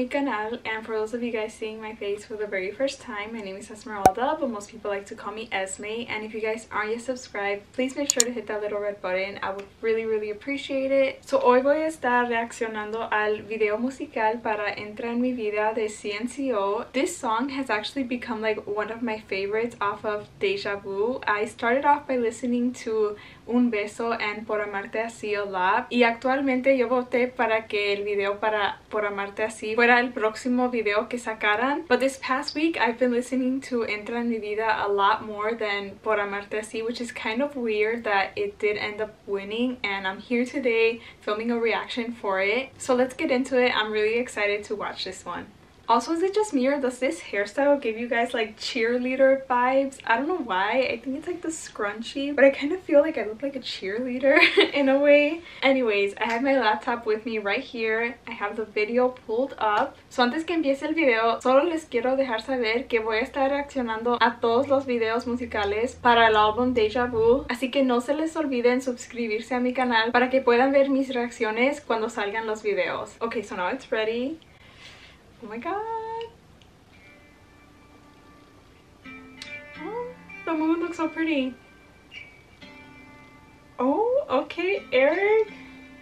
mi canal, and for those of you guys seeing my face for the very first time, my name is Esmeralda, but most people like to call me Esme, and if you guys aren't yet subscribed, please make sure to hit that little red button. I would really appreciate it. So hoy voy a estar reaccionando al video musical para Entra en mi vida de CNCO. This song has actually become like one of my favorites off of Deja Vu. I started off by listening to Un Beso and Por Amarte Así a lot, y actualmente yo voté para que el video para Por Amarte Así fuera el próximo video que sacaran. But this past week I've been listening to Entra en mi vida a lot more than Por Amarte Así, which is kind of weird that it did end up winning, and I'm here today filming a reaction for it. So let's get into it. I'm really excited to watch this one. Also, is it just me or does this hairstyle give you guys like cheerleader vibes? I don't know why. I think it's like the scrunchie, but I kind of feel like I look like a cheerleader in a way. Anyways, I have my laptop with me right here. I have the video pulled up. So antes que empiece el video, solo les quiero dejar saber que voy a estar reaccionando a todos los videos musicales para el álbum Deja Vu. Así que no se les olviden suscribirse a mi canal para que puedan ver mis reacciones cuando salgan los videos. Okay, so now it's ready. Oh my god! Oh, the moon looks so pretty. Oh, okay, Eric. Oh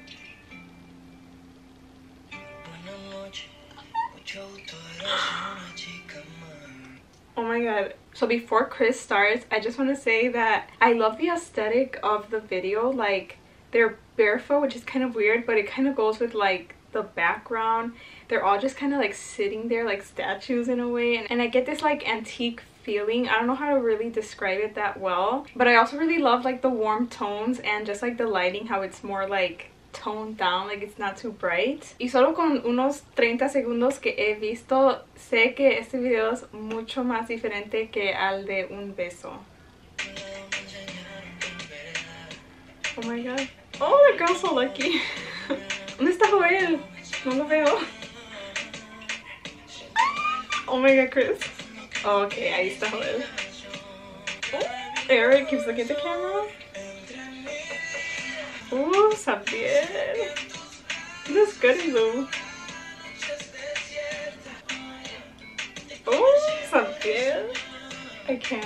my god. So before Chris starts, I just want to say that I love the aesthetic of the video. Like, they're barefoot, which is kind of weird, but it kind of goes with like the background. They're all just kind of like sitting there like statues in a way, and I get this like antique feeling. I don't know how to really describe it that well, but I also really love like the warm tones and just like the lighting, how it's more like toned down, like it's not too bright. Y solo con unos 30 segundos que he visto, sé que este video es mucho más diferente que al de Un Beso. Oh my god. Oh, the girl's so lucky. ¿Dónde está Joel? No lo veo. Oh my god, Chris. Oh, okay, ahí está Joel. Oh, Eric keeps looking at the camera. Oh, Sabiel. This is good, though. Oh, Sabiel. I can't.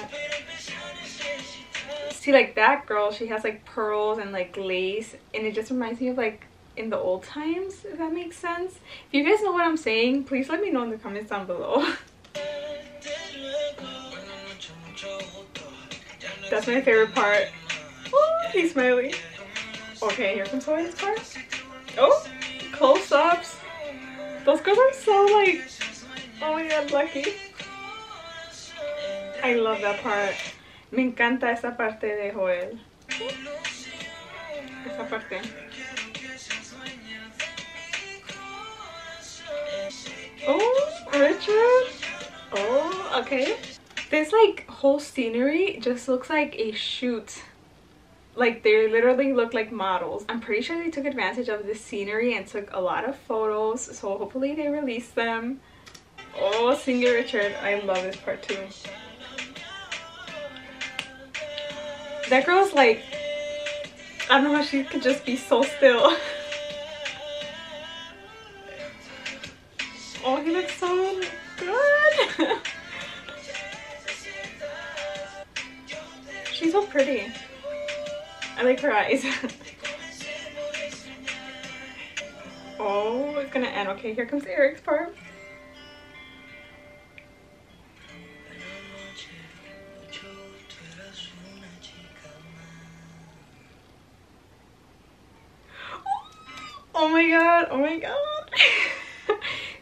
See, like that girl, she has like pearls and like lace, and it just reminds me of like in the old times, if that makes sense. If you guys know what I'm saying, please let me know in the comments down below. That's my favorite part. Oh, he's smiling. Okay, here comes Hawaii's part. Oh, close-ups. Those girls are so like, oh my god, lucky. I love that part. Me encanta esa parte de Joel. Esa parte. Oh, Richard. Oh, okay. This like whole scenery just looks like a shoot. Like they literally look like models. I'm pretty sure they took advantage of this scenery and took a lot of photos, so hopefully they release them. Oh, Singer Richard. I love this part too. That girl's like, I don't know how she could just be so still. Oh, he looks so good! She's so pretty. I like her eyes. Oh, it's gonna end. Okay, here comes Eric's part. Oh my god, oh my god.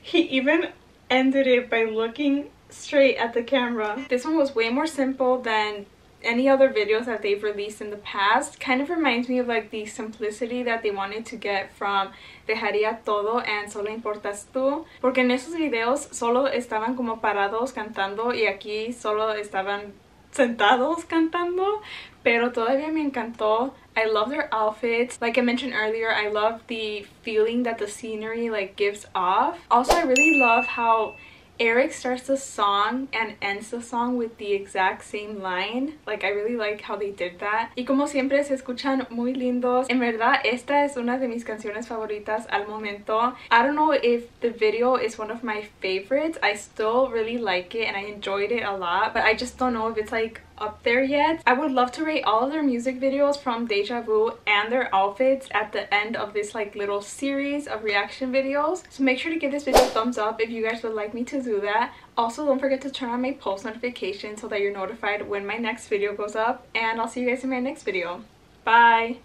He even ended it by looking straight at the camera. This one was way more simple than any other videos that they've released in the past. Kind of reminds me of like the simplicity that they wanted to get from Dejaría Todo and Solo Importas Tú. Porque en esos videos solo estaban como parados cantando, y aquí solo estaban sentados cantando. Pero todavía me encantó. I love their outfits. Like I mentioned earlier, I love the feeling that the scenery like gives off. Also, I really love how Eric starts the song and ends the song with the exact same line. Like, I really like how they did that. Y como siempre se escuchan muy lindos. En verdad, esta es una de mis canciones favoritas al momento. I don't know if the video is one of my favorites. I still really like it and I enjoyed it a lot, but I just don't know if it's like up there yet. I would love to rate all of their music videos from Deja Vu and their outfits at the end of this like little series of reaction videos. So make sure to give this video a thumbs up if you guys would like me to do that. Also, don't forget to turn on my post notifications so that you're notified when my next video goes up. And I'll see you guys in my next video. Bye!